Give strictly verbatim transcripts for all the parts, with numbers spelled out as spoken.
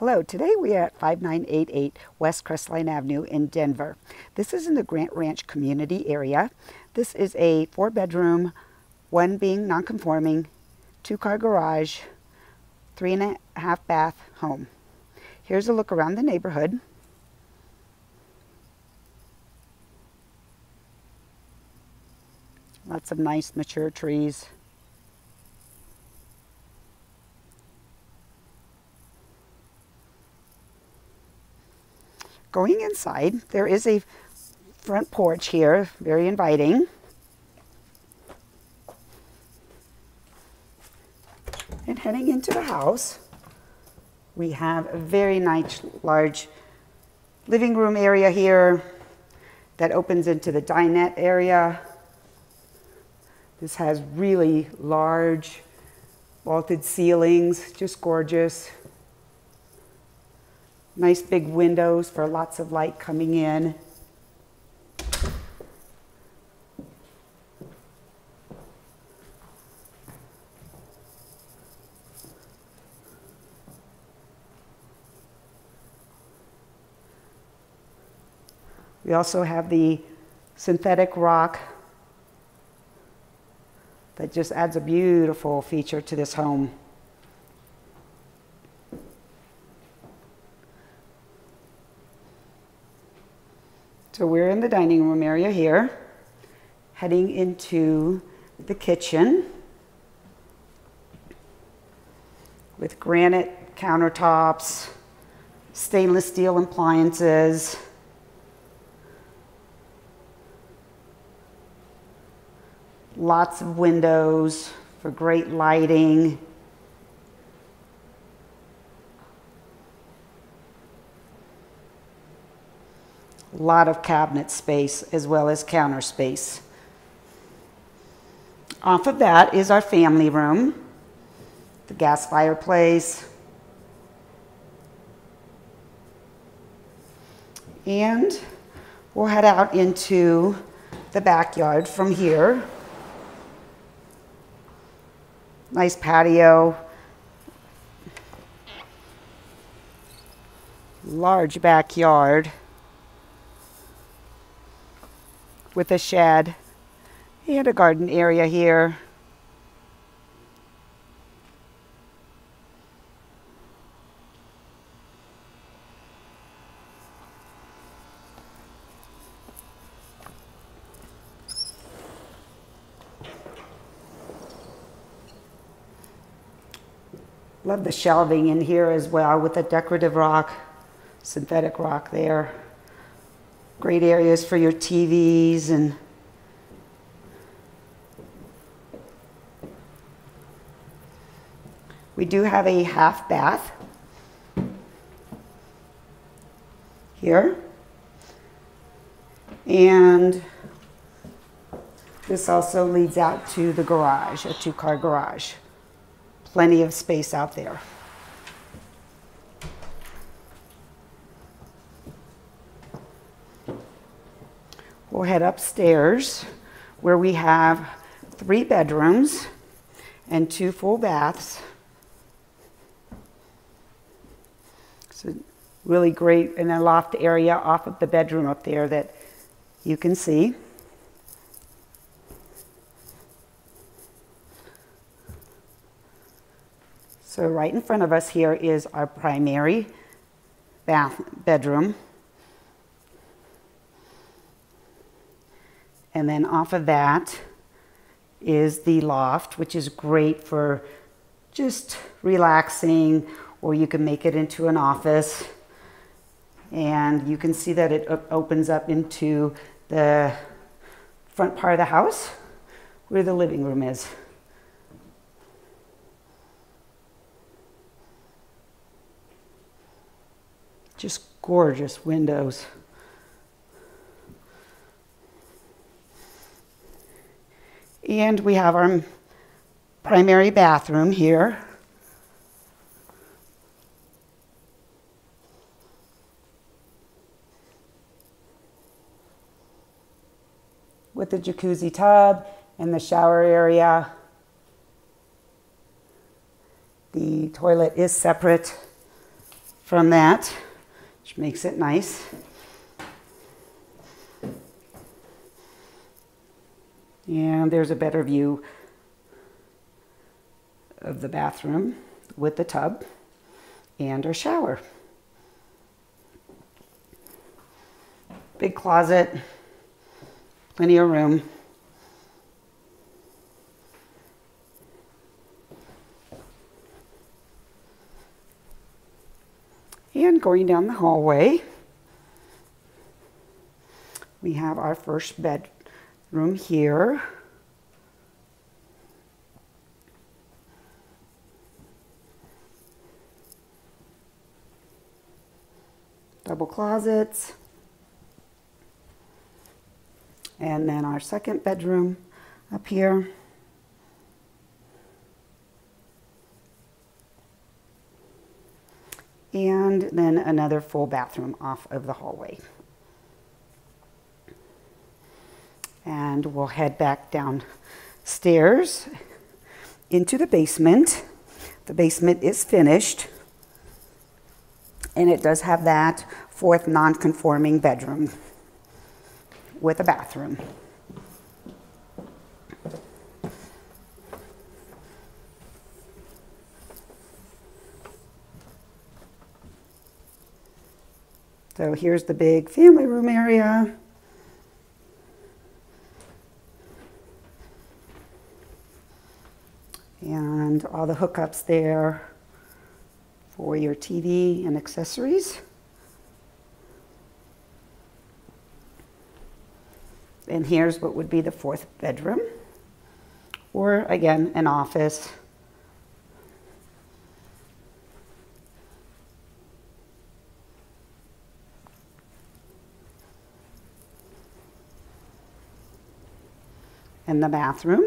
Hello, today we are at five nine eight eight West Crestline Avenue in Denver. This is in the Grant Ranch community area. This is a four bedroom, one being non-conforming, two car garage, three and a half bath home. Here's a look around the neighborhood. Lots of nice mature trees. Going inside, there is a front porch here, very inviting. And heading into the house, we have a very nice large living room area here that opens into the dinette area. This has really large vaulted ceilings, just gorgeous. Nice big windows for lots of light coming in. We also have the synthetic rock that just adds a beautiful feature to this home. So we're in the dining room area here, heading into the kitchen with granite countertops, stainless steel appliances, lots of windows for great lighting. A lot of cabinet space as well as counter space. Off of that is our family room, the gas fireplace, and we'll head out into the backyard from here. Nice patio, large backyard with a shed and a garden area here. Love the shelving in here as well with the decorative rock, synthetic rock there. Great areas for your T Vs and we do have a half bath here, and this also leads out to the garage, a two-car garage. Plenty of space out there. We'll head upstairs where we have three bedrooms and two full baths. It's a really great, and a loft area off of the bedroom up there that you can see. So right in front of us here is our primary bath bedroom. And then off of that is the loft, which is great for just relaxing, or you can make it into an office. And you can see that it opens up into the front part of the house where the living room is. Just gorgeous windows. And we have our primary bathroom here. With the jacuzzi tub and the shower area. The toilet is separate from that, which makes it nice. And there's a better view of the bathroom with the tub and our shower. Big closet, plenty of room. And going down the hallway, we have our first bedroom here. Double closets. And then our second bedroom up here. And then another full bathroom off of the hallway. And we'll head back downstairs into the basement. The basement is finished. And it does have that fourth non-conforming bedroom with a bathroom. So here's the big family room area. And all the hookups there for your T V and accessories. And here's what would be the fourth bedroom, or again, an office. And the bathroom.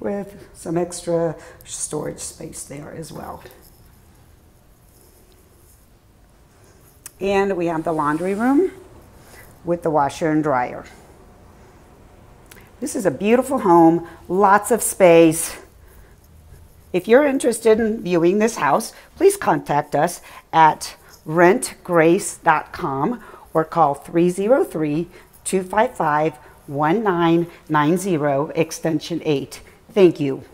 With some extra storage space there as well. And we have the laundry room with the washer and dryer. This is a beautiful home, lots of space. If you're interested in viewing this house, please contact us at rent grace dot com or call three oh three, two five five, one nine nine zero extension eight. Thank you.